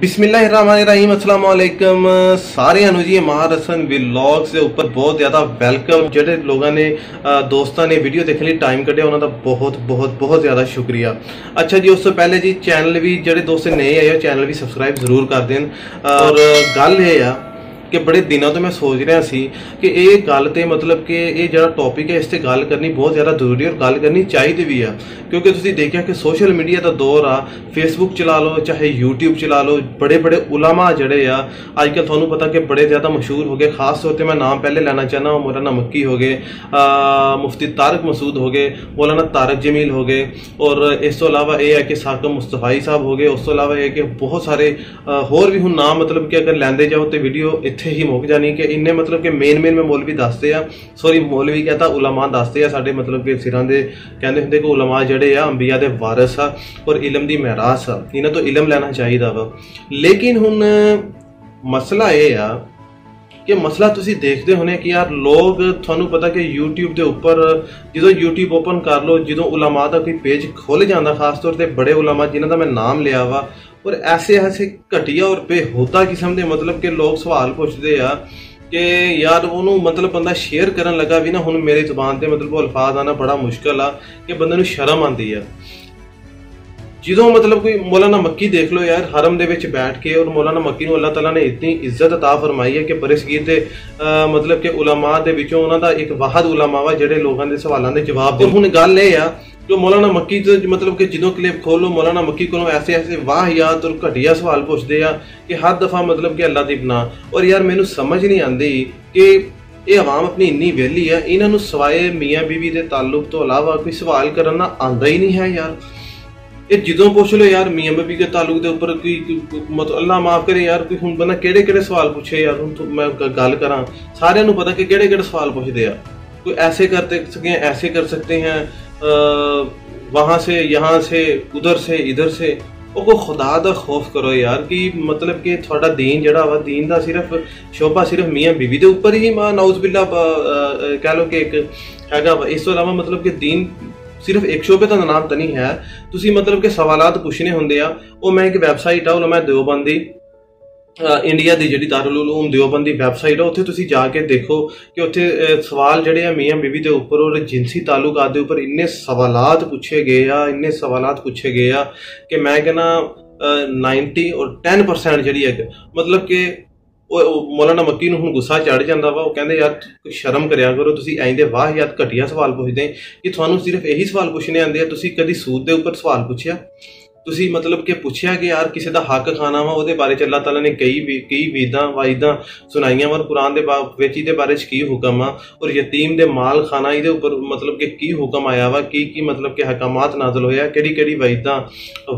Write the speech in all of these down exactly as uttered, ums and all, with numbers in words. बिस्मिल्लाहिर्रहमानिर्रहीम अस्सलाम वालेकुम सारियां नू जी अम्मार हसन व्लॉग्स के उपर बहुत ज़्यादा वैलकम। जिहड़े लोगों ने दोस्तों ने वीडियो देखने लिए टाइम कढ़िया उन्हों का बहुत बहुत बहुत ज़्यादा शुक्रिया। अच्छा जी, उस तो पहले जी चैनल भी जिहड़े दोस्त नए आए हो चैनल भी सबसक्राइब जरूर कर देन। और गल ये आ कि बड़े दिनों तो मैं सोच रहा सी कि ये गल तो मतलब कि ये जो टॉपिक है इस पर गल करनी बहुत ज़्यादा जरूरी और गल करनी चाहिए भी है, क्योंकि तुसीं देखिया कि सोशल मीडिया का दौर आ। फेसबुक चला लो चाहे यूट्यूब चला लो, बड़े बड़े उलमा जड़े आ अजकल थानू पता कि बड़े ज़्यादा मशहूर हो गए। खास तौर पर मैं नाम पहले लेना चाहना, मौलाना मक्की हो गए, मुफ्ती तारिक मसूद हो गए, मौलाना तारिक जमील हो गए, और इस तो अलावा यह है कि साकम मुस्तफाई साहब हो गए। उस तो अलावा यह है कि बहुत सारे होर भी हूँ नाम मतलब कि अगर लेंदे जाओ तो वीडियो इत्थे ही मुक जानी कि इन्ने मतलब कि मेन मेन में मौलवी दसते हैं, सॉरी मौलवी कहता उलमा दसते हैं साढ़े मतलब कि सिरां दे कहते होंगे कि उलमा जड़े आ अंबिया के वारस आ और इलम की महरास आ, इन्हों तो इलम लेना चाहिए वा। लेकिन हुण मसला ये आ कि मसला तुसी देखते होने कि यार लोग थानू पता कि यूट्यूब के उपर जो यूट्यूब ओपन कर लो जो उलमा का कोई पेज खुल जाता, खास तौर पर बड़े उलमा जिन्हों का मैं नाम लिया वा, और ऐसे ऐसे घटिया और बेहुदा किस्म के मतलब कि लोग सवाल पूछते आ कि यार उन्हों मतलब बंदा शेयर करन लगा भी ना। हुण मेरी जुबान से मतलब अल्फाज आना बड़ा मुश्किल आ कि बंदे नूं शर्म आती है। जो मतलब कोई मौलाना मक्की देख लो यार, हरम दे विच बैठ के, और मौलाना मक्की नूं अल्लाह ताला ने इतनी इज्जत अता फरमाई है कि बरसगीर के मतलब कि उलमा दे विचों उन्हां दा एक वाहद उलमा वा जिहड़े लोगों के सवालों के जवाब। हुण गल इह आ जो मौलाना मक्की तो मतलब कि जो क्लिप खोलो मौलाना मक्की को ऐसे ऐसे वाहियात और घटिया सवाल पूछते हैं कि हर दफ़ा मतलब कि अल्लाह दी बना। और यार मैनू समझ नहीं आती कि ये आवाम अपनी इन्नी वेली है, इन्होंने सवाए मियाँ बीवी के ताल्लुक तो अलावा कोई सवाल करना आता ही नहीं है यार। ये जो पूछ लो यार मियाँ बीवी के ताल्लुक के उपर कोई मतलब अल्लाह माफ करे यार कोई हूँ बंदा केड़े केड़े सवाल पूछे यार। हूँ तो मैं गल करा सारे नू पता कि केड़े केड़े सवाल पूछते हैं, कोई ऐसे करते सकें ऐसे कर सकते हैं, वहाँ से यहाँ से उधर से इधर से। और को खुदा का खौफ करो यार कि मतलब कि थोड़ा दीन जड़ा वा, दीन का सिर्फ शोभा सिर्फ मियाँ बीवी के उपर ही मां नाउज बिल्ला कह लो कि एक हैगा वा। इस तो अलावा मतलब कि दीन सिर्फ एक शोभे का नाम तो नहीं है। तुसी मतलब कि सवालात पूछने होंगे आ। और मैं एक वैबसाइट आ उलमा देवबंद दी, इंडिया की जी दारुलूलूम देओबंद की वैबसाइट है, उत्थे तुसी जाके देखो कि उत्थे सवाल जड़े आ मियाँ बीवी के उपर और जिनसी ताल्लुकात के उपर इन्ने सवालात पूछे गए आ इन्ने सवालात पूछे गए आ कि मैं कहना नाइनटी और टेन परसेंट जी मतलब कि मौलाना मक्की नूं हुण गुस्सा चढ़ जाता वा। वो कहते यार शर्म करिया करो, तुसी ऐंदे वाह याद घटिया सवाल पूछते कि तुहानूं सिर्फ यही सवाल पूछने आंदे आ। तुसी कदी सूद के उपर सवाल पूछिया? तुसी मतलब कि पूछिया कि यार किसी का हक खाना वा, वो बारे अल्लाह ताला ने कई कई वेदा वायदा सुनाइया वा, कुरान के विच इहदे बारे च की हुक्म आ, और यतीम दे माल खाना इहदे उपर मतलब कि की हुक्म आया वा, की की मतलब कि हकामात नाजल होया, केड़ी केड़ी वायदा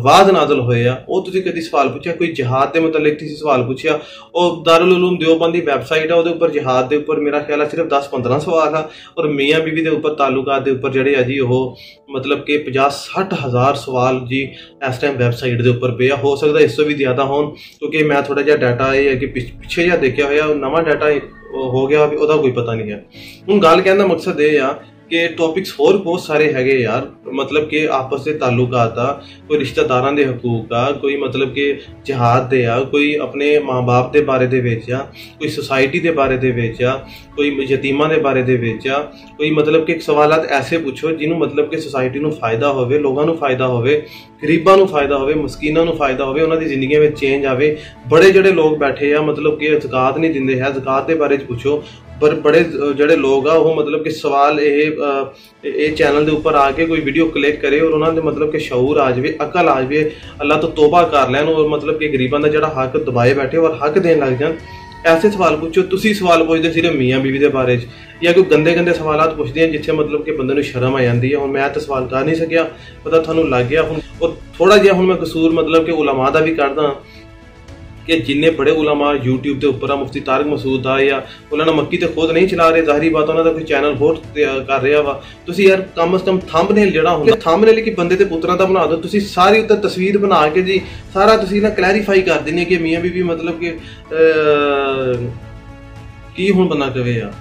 वाज नाजल होया, वो तुसी कदी सवाल पूछिया? कोई जिहाद के मतलब तुसी सवाल पूछिया? और दारुल उलूम देओबंद की वैबसाइट है उहदे उपर जिहाद के उपर मेरा ख्याल है सिर्फ दस पंद्रह सवाल आ, और मियाँ बीवी के उपर ताल्लुकात के उपर जिहड़े आ जी वह मतलब कि पचास साठ हज़ार सवाल जी इस टाइम वैबसाइट के उपर पे आ। हो सकता इस तो भी ज़्यादा हो, क्योंकि मैं थोड़ा जहा डाटा है कि पिछ पिछे जहाँ देखा हो नवा डाटा हो गया वह कोई पता नहीं है। हुण गल कहने का मकसद ये आ कि टॉपिक्स होर बहुत सारे हैगे यार, मतलब कि आपस के ताल्लुकात आ, कोई रिश्तेदारां दे हकूक आ, कोई मतलब कि जिहाद दे आ, कोई अपने माँ बाप के बारे दे विच आ, कोई सोसाइटी के बारे दे विच आ, कोई यतीमां के बारे दे विच आ, कोई मतलब कि सवालात ऐसे पूछो जिन्हों मतलब कि सोसाइटी नूं फायदा होवे, लोगों नूं फायदा होवे, गरीबां नूं फायदा होवे, मस्कीनां नूं फायदा होवे, उन्हां दी जिंदगी में चेंज आवे। बड़े जड़े लोग बैठे आ मतलब कि ज़कात नहीं दिंदे है, ज़कात के बारे च पूछो, पर बड़े जड़े लोग आ वो मतलब कि सवाल ये चैनल के उपर आके कोई वीडियो क्लिक करे और उन्होंने मतलब कि शऊर आ जाए, अकल आ जाए, अल्लाह तो तौबा कर लैन और मतलब कि गरीबां दा जड़ा हक दबाए बैठे और हक देन लग जान। ऐसे सवाल पूछो। तुसी सवाल पूछते सिर्फ मियाँ बीवी के बारे च या कोई गंदे गंदे सवालात पूछते हैं जिथे मतलब कि बंदे नूं शर्म आ जाती है। हुण मैं तो सवाल कर नहीं सकिया, पता थानू लग गया। हुण और थोड़ा जिहा हुण मैं कसूर मतलब कि उलमा दा भी करदा कि जिन्हें बड़े उलमा यूट्यूब के उपर आ, मुफ्ती तारिक मसूद आ या मौलाना मक्की तो खुद नहीं चला रहे, जाहिर बात उन्होंने कोई चैनल होर कर रहा वा। तुसी यार कम अज कम थंबनेल जड़ा होंदा, थंबनेल कि बंदे के पुत्रा का बना दो, तुसी सारी उत्तर तस्वीर बना के जी सारा तुसी ना क्लैरीफाई कर देनी कि मियाँ बीवी मतलब कि की हुण बंदा कवे यार।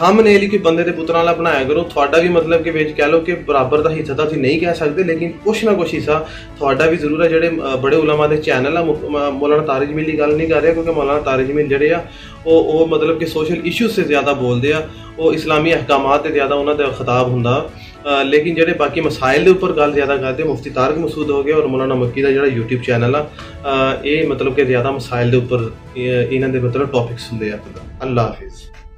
हम ने कि बंदे के पुत्रां वाला बनाया करो। थोड़ा भी मतलब कि वेच कह लो कि बराबर का हिस्सा तो अभी नहीं कह सकते, लेकिन कुछ ना कुछ हिस्सा थोड़ा भी जरूर है। जोड़े बड़े उलमा के चैनल आ, मौलाना तारिक जमील की गल नहीं कर रहा, क्योंकि मौलाना तारिक जमील जोड़े आ वो मतलब कि सोशल इशूज़ से ज़्यादा बोलते हैं, वो इस्लामी अहकाम से ज़्यादा उन्होंने खिताब होंगे। लेकिन जोड़े बाकी मसाइल के उपर गल ज़्यादा करते मुफ्ती तारिक मसूद हो गया और मौलाना मक्की का जोड़ा यूट्यूब चैनल आ, ये मतलब कि ज़्यादा मसाइल के उपर इन्होंने मतलब टॉपिक्स होंगे। अल्लाह हाफिज़।